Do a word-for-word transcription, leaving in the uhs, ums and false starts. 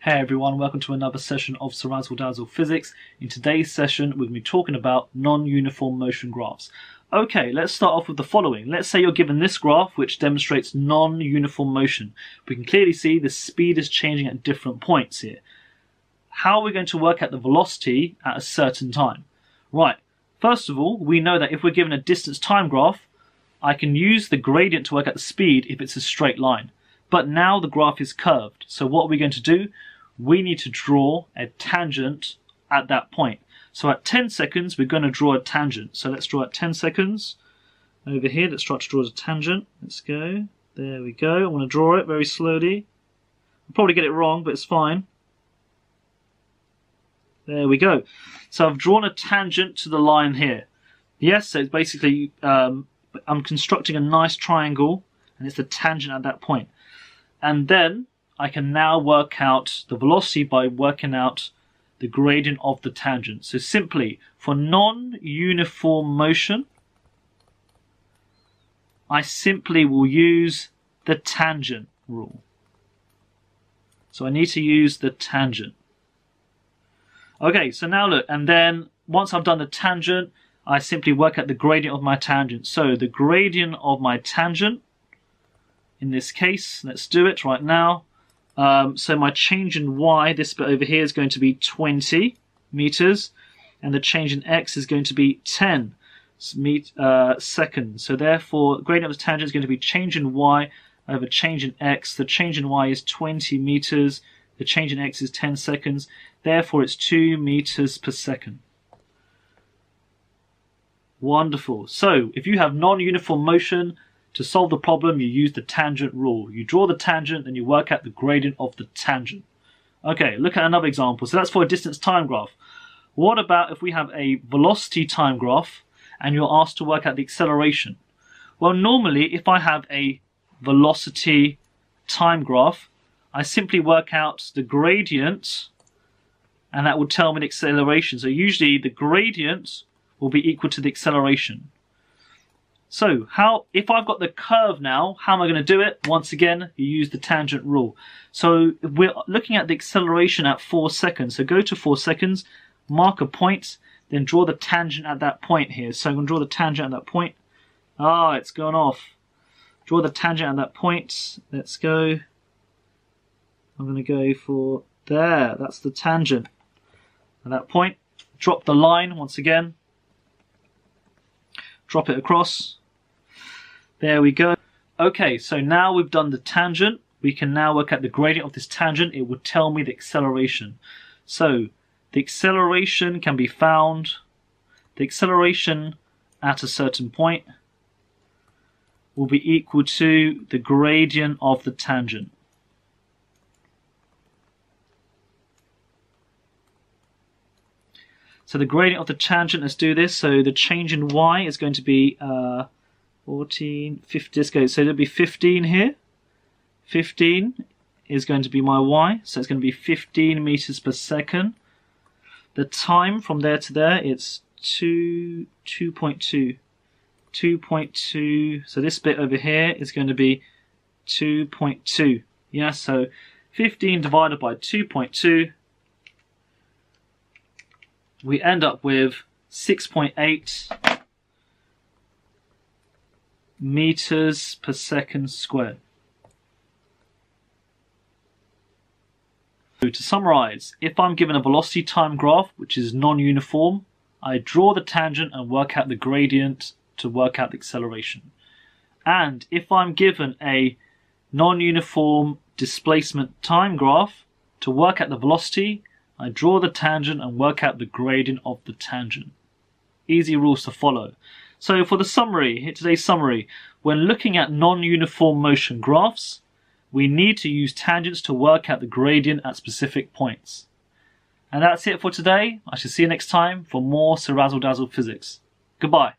Hey everyone, welcome to another session of Ceerazzle Dazzle Physics. In today's session, we're going to be talking about non-uniform motion graphs. Okay, let's start off with the following. Let's say you're given this graph which demonstrates non-uniform motion. We can clearly see the speed is changing at different points here. How are we going to work out the velocity at a certain time? Right, first of all, we know that if we're given a distance time graph, I can use the gradient to work out the speed if it's a straight line. But now the graph is curved, so what are we going to do? We need to draw a tangent at that point. So at ten seconds, we're going to draw a tangent. So let's draw at ten seconds. Over here, let's try to draw a tangent. Let's go. There we go. I want to draw it very slowly. I'll probably get it wrong, but it's fine. There we go. So I've drawn a tangent to the line here. Yes, so it's basically um, I'm constructing a nice triangle, and it's the tangent at that point. And then I can now work out the velocity by working out the gradient of the tangent. So simply, for non-uniform motion, I simply will use the tangent rule. So I need to use the tangent. Okay, so now look, and then once I've done the tangent, I simply work out the gradient of my tangent. So the gradient of my tangent, in this case, let's do it right now. Um, so my change in y, this bit over here, is going to be twenty meters, and the change in x is going to be ten seconds. So therefore, gradient of the tangent is going to be change in y over change in x. The change in y is twenty meters. The change in x is ten seconds. Therefore, it's two meters per second. Wonderful. So if you have non-uniform motion, to solve the problem, you use the tangent rule. You draw the tangent, and you work out the gradient of the tangent. Okay, look at another example. So that's for a distance time graph. What about if we have a velocity time graph, and you're asked to work out the acceleration? Well, normally, if I have a velocity time graph, I simply work out the gradient, and that will tell me the acceleration. So usually, the gradient will be equal to the acceleration. So, how if I've got the curve now, how am I going to do it? Once again, you use the tangent rule. So, we're looking at the acceleration at four seconds. So, go to four seconds, mark a point, then draw the tangent at that point here. So, I'm going to draw the tangent at that point. Ah, it's gone off. Draw the tangent at that point. Let's go. I'm going to go for there. That's the tangent. At that point, drop the line once again. Drop it across. There we go. Okay, so now we've done the tangent. We can now work out the gradient of this tangent. It will tell me the acceleration. So the acceleration can be found, the acceleration at a certain point will be equal to the gradient of the tangent. So the gradient of the tangent, let's do this. So the change in y is going to be uh, fourteen, fifty, let's go. So it'll be fifteen here. fifteen is going to be my y. So it's going to be fifteen meters per second. The time from there to there, it's two, two point two. two point two. So this bit over here is going to be two point two. Yeah, so fifteen divided by two point two. We end up with six point eight meters per second squared. So to summarize, if I'm given a velocity time graph which is non-uniform, I draw the tangent and work out the gradient to work out the acceleration. And if I'm given a non-uniform displacement time graph, to work out the velocity, I draw the tangent and work out the gradient of the tangent. Easy rules to follow. So for the summary, today's summary, when looking at non-uniform motion graphs, we need to use tangents to work out the gradient at specific points. And that's it for today. I shall see you next time for more Ceerazzle Dazzle Physics. Goodbye.